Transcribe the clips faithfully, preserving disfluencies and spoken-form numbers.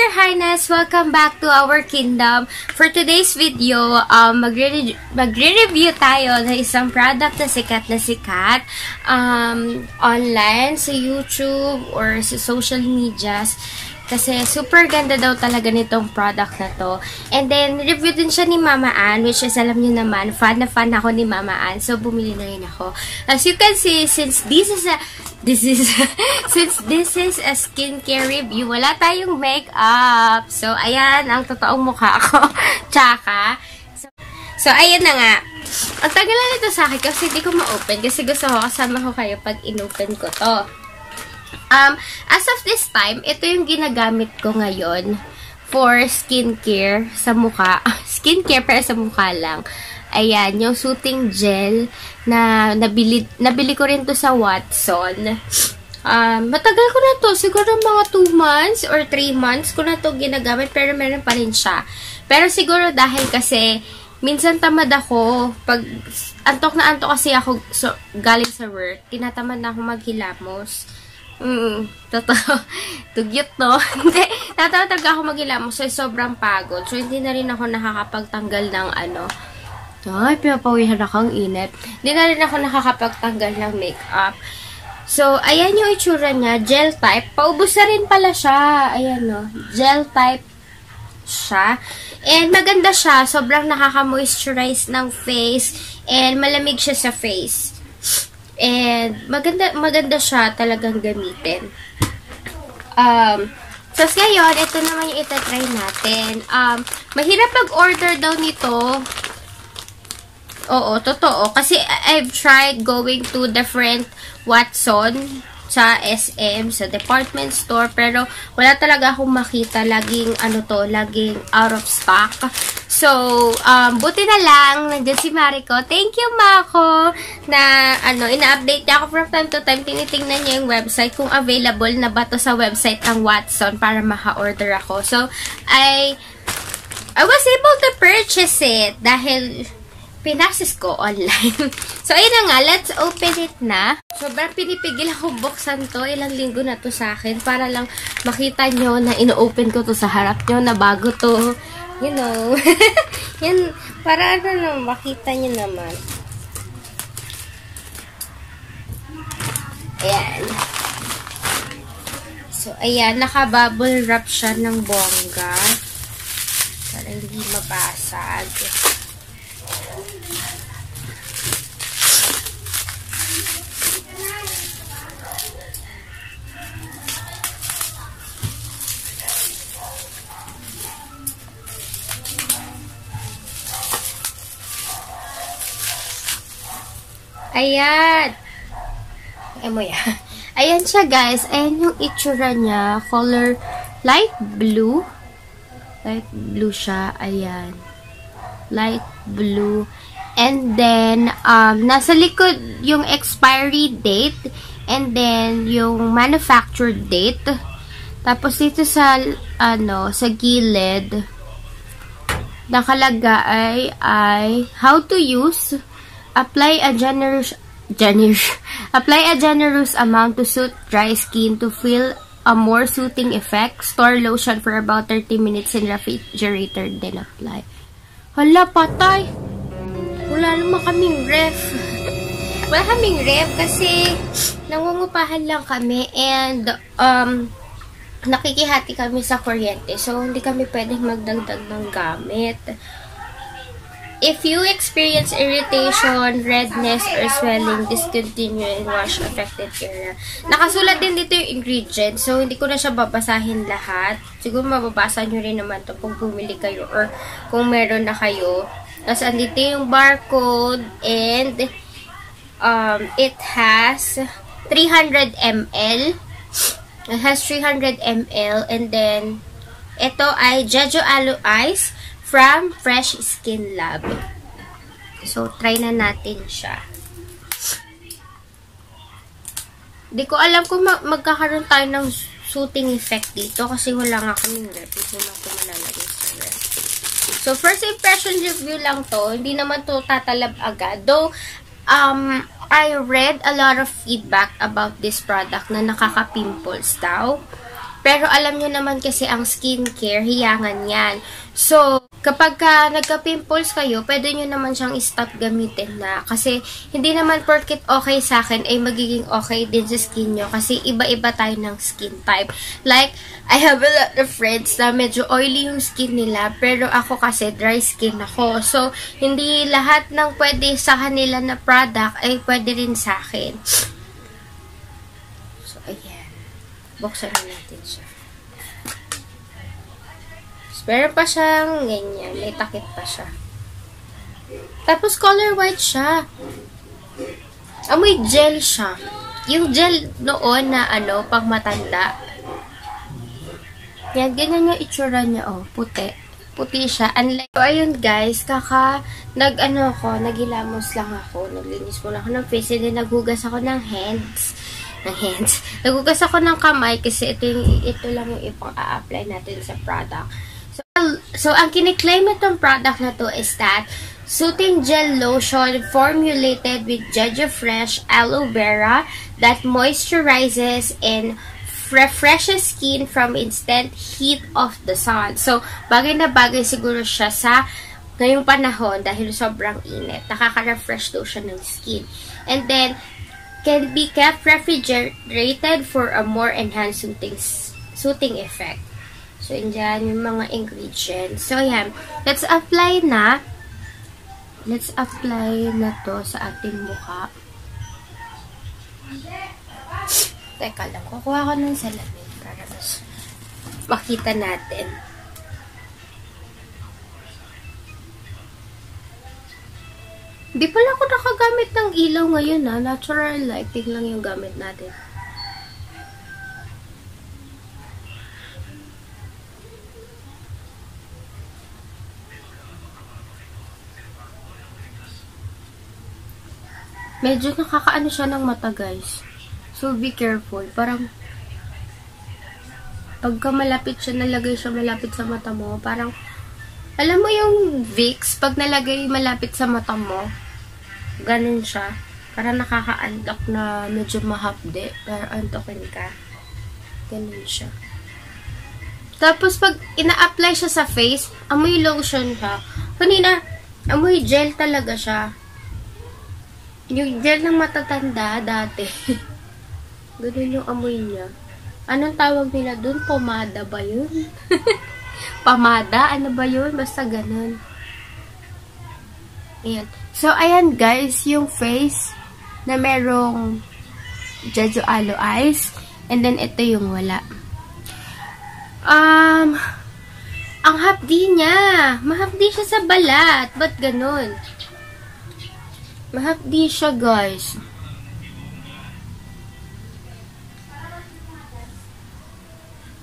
Your Highness! Welcome back to our kingdom. For today's video, um, magre-re- magre-review tayo ng isang product na sikat na sikat um, online, sa YouTube, or sa social medias. Kasi super ganda daw talaga nitong product na to. And then, review din siya ni Mama Ann, which is, alam nyo naman, fan na fan ako ni Mama Ann. So, bumili na rin ako. As you can see, since this is a, this is, since this is a skincare review, wala tayong makeup. So, ayan, ang totoong mukha ko. Tsaka. So, so, ayan na nga. Ang tagalan nito sa akin kasi hindi ko ma-open. Kasi gusto ko, kasama ko kayo pag in-open ko to. Um, as of this time, ito yung ginagamit ko ngayon for skincare sa mukha. Skincare para sa mukha lang. Ayan, yung soothing gel na nabili, nabili ko rin to sa Watson. Um, matagal ko na to. Siguro mga two months or three months ko na to ginagamit, pero meron pa rin siya. Pero siguro dahil kasi minsan tamad ako, pag antok na antok kasi ako so, galing sa work, tinatamad na ako maghilamos. Mm, totoo. Tugyot, no? Hindi. Natatag ako maghilamos. So, sobrang pagod. So, hindi na rin ako nakakapagtanggal ng ano. Ay, pinapawihan akong inip. Hindi na rin ako nakakapagtanggal ng makeup. So, ayan yung itsura niya. Gel type. Paubos na rin pala siya. Ayan, no? Gel type siya. And, maganda siya. Sobrang nakaka-moisturize ng face. And, malamig siya sa face. And, maganda, maganda siya talagang gamitin. Um, so, ngayon, ito naman yung itatry natin. Um, mahirap mag-order daw nito. Oo, totoo. Kasi, I've tried going to different Watson sa S M, sa department store. Pero, wala talaga akong makita. Laging, ano to, laging out of stock. So, um, buti na lang, nandiyan si Mariko. Thank you, Mako, na, ano, ina-update niya ako from time to time. Tinitingnan niya yung website kung available na ba to sa website ang Watson para maka-order ako. So, I, I was able to purchase it dahil pinasis ko online. So, ayun na nga, let's open it na. Sobrang pinipigil ako buksan to. Ilang linggo na to sa akin para lang makita nyo na ino-open ko to sa harap nyo na bago to. You know. Yan, para ano naman, makita nyo naman. Ayan. So, ayan, naka-bubble wrap siya ng bongga. Para hindi mabasag. Ayan. Ayan mo yan. Ayan siya, guys. Ayan yung itsura niya. Color light blue. Light blue siya. Ayan. Light blue. And then, um, nasa likod yung expiry date. And then, yung manufacture date. Tapos, dito sa, ano, sa gilid, nakalagay ay how to use. Apply a generous, generous, apply a generous amount to suit dry skin to feel a more soothing effect. Store lotion for about thirty minutes in refrigerator, then apply. Hala, patay! Wala naman kaming ref. Wala kaming ref kasi nangungupahan lang kami and um, nakikihati kami sa kuryente. So, hindi kami pwedeng magdagdag ng gamit. If you experience irritation, redness, or swelling, discontinue and wash affected area. Nakasulat din dito yung ingredients, so hindi ko na siya babasahin lahat. Siguro mababasa nyo rin naman ito kung bumili kayo or kung meron na kayo. Tapos andito yung barcode and um, it has three hundred milliliters. It has three hundred milliliters and then ito ay Jeju Aloe Ice from Fresh Skin Lab. So, try na natin siya. Di ko alam kung mag magkakaroon tayo ng soothing effect dito kasi wala nga kaming rep. Hindi naman ko malalagay sa rep. So, first impression review lang to. Hindi naman to tatalab agad. Though, um, I read a lot of feedback about this product na nakaka-pimples daw. Pero alam nyo naman kasi ang skincare, hiyangan yan. So, kapag ka nagka-pimples kayo, pwede nyo naman siyang stop gamitin na. Kasi, hindi naman porket okay sa akin, ay magiging okay din sa skin nyo. Kasi, iba-iba tayo ng skin type. Like, I have a lot of friends na medyo oily yung skin nila, pero ako kasi dry skin ako. So, hindi lahat ng pwede sa kanila na product ay pwede rin sa akin. So, ayan. Buksan natin siya. Meron pa siyang ganyan. May takip pa siya. Tapos color white siya. Amoy gel siya. Yung gel noon na ano, pag matanda. Yan, ganyan yung itsura niya. Oh, puti. Puti siya. Unlike, so, ayun guys, kaka, nag ano ko, nagilamos lang ako. Naglinis muna ako ng face and then naghugas ako ng hands. ng hands. Nagugas ako ng kamay kasi ito, yung, ito lang yung ipang-a-apply natin sa product. So, so ang kiniklaim itong product na to is that soothing gel lotion formulated with jojoba fresh aloe vera that moisturizes and refreshes skin from instant heat of the sun. So, bagay na bagay siguro siya sa ngayong panahon dahil sobrang init. Nakaka-refresh daw siya ng skin. And then, can be kept refrigerated for a more enhanced soothing, soothing effect. So, yan yung mga ingredients. So, yan. Let's apply na. Let's apply na to sa ating mukha. Teka lang. Kukuha ko ng salamin para mas makita natin. Di pala ako nakagamit ng ilaw ngayon ha. Natural lighting lang yung gamit natin. Medyo nakakaano siya ng mata guys. So be careful. Parang pagka malapit siya, nalagay siya malapit sa mata mo. Parang alam mo yung Vicks, pag nalagay malapit sa mata mo, ganun siya. Parang nakaka-antok na medyo mahapde, pero antokin ka. Ganun siya. Tapos pag ina-apply siya sa face, amoy lotion siya. Kanina, amoy gel talaga siya. Yung gel ng matatanda dati. Ganun yung amoy niya. Anong tawag nila dun? Pomada ba yun? Pamada, ano ba yun? Basta ganun. Ayan. So, ayan guys, yung face na merong jojoba aloe ice. And then, ito yung wala. Um, ang hapdi niya. Mahapdi siya sa balat. Ba't ganun? Mahapdi siya guys.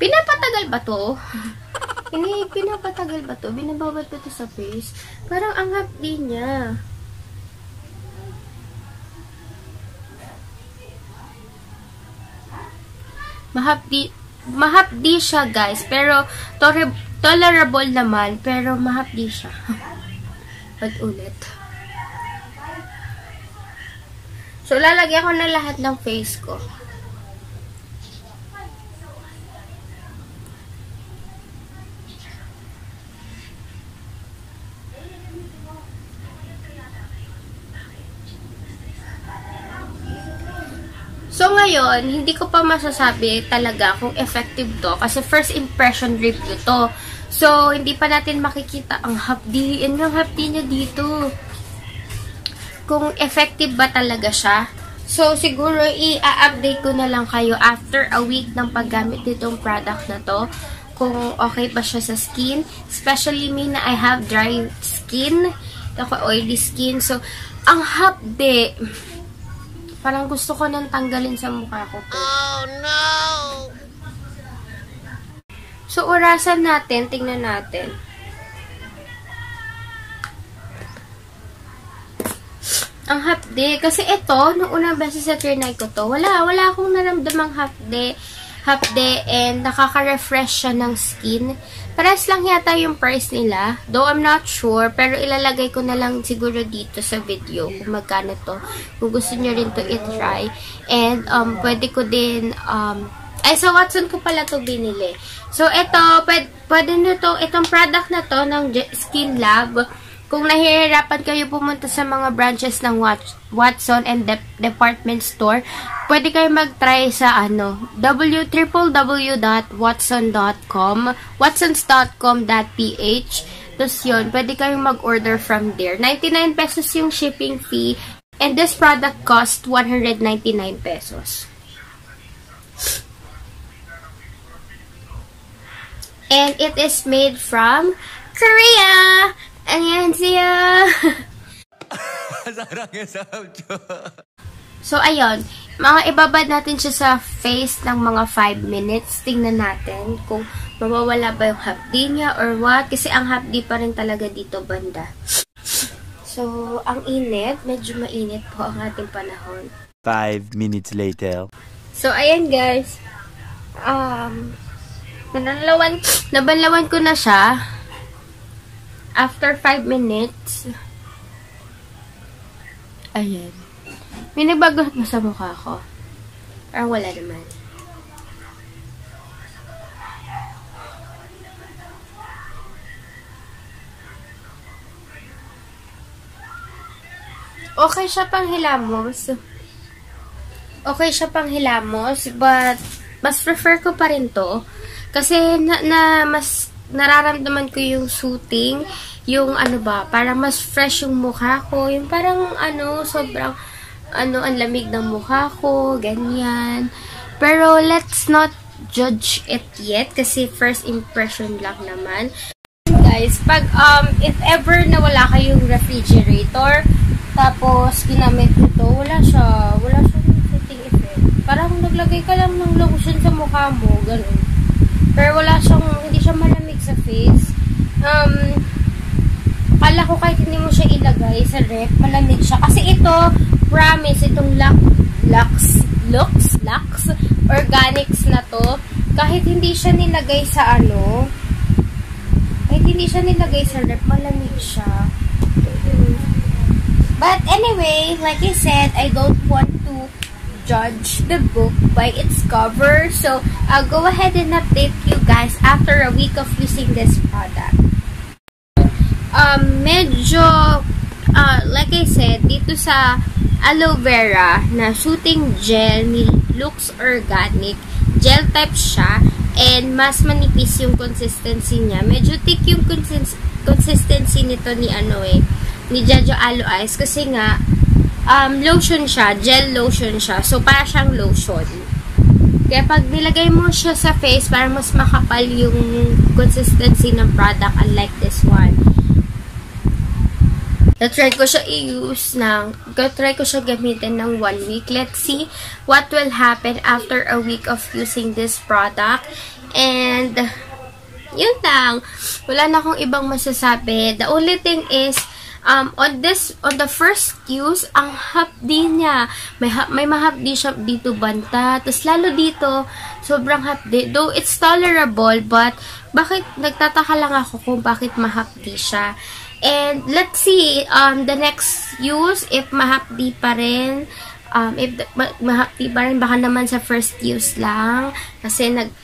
Pinapatagal ba to? Hindi, pinapatagal ba to? Binababad ba to sa face? Parang ang hapdi niya. Mahapdi, mahapdi siya guys. Pero, tolerable naman. Pero, mahapdi siya. At ulit. So, lalagyan ko na lahat ng face ko. So, ngayon, hindi ko pa masasabi talaga kung effective to. Kasi first impression review to. So, hindi pa natin makikita ang hapdi. Ano ang hapdi niya dito? Kung effective ba talaga siya. So, siguro, i-update ko na lang kayo after a week ng paggamit nitong product na to. Kung okay ba siya sa skin. Especially me na I have dry skin. Ako oily skin. So, ang hapdi... Parang gusto ko nang tanggalin sa mukha ko. Oh, no! So, orasan natin. Tingnan natin. Ang hapdi. Kasi ito, nung unang beses sa trinay ko to, wala. Wala akong naramdamang hapdi. Hapdi and nakaka-refresh siya ng skin. Paras lang yata yung price nila. Though I'm not sure, pero ilalagay ko na lang siguro dito sa video kung magkano to. Kung gusto nyo rin to i-try. And, um, pwede ko din, um, Ay, sa Watsons ko pala to binili. So, ito, pwede, pwede nyo to, itong product na to ng Skin Lab. Kung nahihirapan kayo pumunta sa mga branches ng Watsons and de department store, pwede kayo mag-try sa ano, w w w dot watson dot com, watsons dot com dot p h. Tapos yun, pwede kayong mag-order from there. ninety-nine pesos yung shipping fee. And this product cost one hundred ninety-nine pesos. And it is made from Korea! Annyeonghaseyo! So, ayun. Mga ibabad natin siya sa face ng mga five minutes. Tingnan natin kung mawawala ba yung hapdi niya or what. Kasi ang hapdi pa rin talaga dito banda. So, ang init. Medyo mainit po ang ating panahon. five minutes later. So, ayan guys. Um, nabanlawan, nabanlawan ko na siya. After five minutes. Ayan. May nagbago na sa mukha ko. Parang wala naman. Okay siya pang hilamos. Okay siya pang hilamos. But, mas prefer ko pa rin to. Kasi, na, na mas... nararamdaman ko yung soothing, yung ano ba, para mas fresh yung mukha ko, yung parang ano, sobrang, ano, ang lamig ng mukha ko, ganyan. Pero, let's not judge it yet, kasi first impression lang naman. Guys, pag, um, if ever na wala kayong refrigerator, tapos, ginamit ko to, wala siya, wala siya yung soothing effect. Parang, naglagay ka lang ng lotion sa mukha mo, ganun. Pero, wala siyang, hindi siya malamig sa face. Um, akala ko kahit hindi mo siya ilagay sa ref, malamig siya. Kasi ito, promise, itong Luxxe, Luxxe, Luxxe Organix na to, kahit hindi siya nilagay sa ano, kahit hindi siya nilagay sa ref, malamig siya. But anyway, like I said, I don't want to judge the book by its cover. So, I'll go ahead and update you guys after a week of using this product. Um, medyo, uh, like I said, dito sa aloe vera na soothing gel ni Luxxe Organic, gel type siya, and mas manipis yung consistency niya. Medyo thick yung consist consistency nito ni ano eh, ni Jojo Aloe Ice, kasi nga, Um, lotion siya, gel lotion siya. So, para siyang lotion. Kaya pag nilagay mo siya sa face, para mas makapal yung consistency ng product, unlike this one. Na-try ko siya i-use ng, na-try ko siya gamitin ng one week. Let's see what will happen after a week of using this product. And, yun lang. Wala na akong ibang masasabi. The only thing is, Um, on this, on the first use, ang hapdi niya. May, ha may mahapdi siya dito banta. Tapos, lalo dito, sobrang hapdi. Though, it's tolerable, but, bakit, nagtataka lang ako kung bakit mahapdi siya. And, let's see, um, the next use, if mahapdi pa rin, um, if ma mahapdi pa rin, baka naman sa first use lang. Kasi, nag,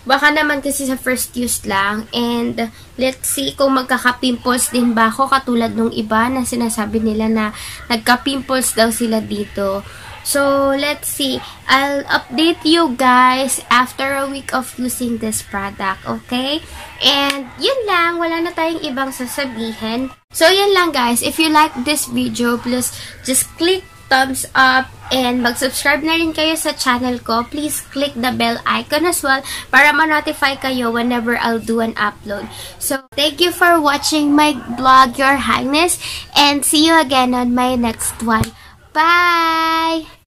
Baka naman kasi sa first use lang. And, let's see kung magkaka-pimples din ba ako, katulad nung iba na sinasabi nila na nagka-pimples daw sila dito. So, let's see. I'll update you guys after a week of using this product, okay? And, yun lang. Wala na tayong ibang sasabihin. So, yun lang guys. If you like this video, please just click thumbs up. And mag-subscribe na rin kayo sa channel ko. Please click the bell icon as well para ma-notify kayo whenever I'll do an upload. So, thank you for watching my vlog, Your Highness. And see you again on my next one. Bye!